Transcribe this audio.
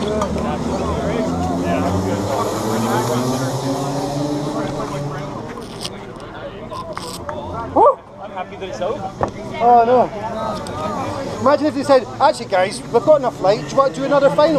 I'm happy that it's over. Oh no. Imagine if they said, actually guys, we've got enough light, do you want to do another final?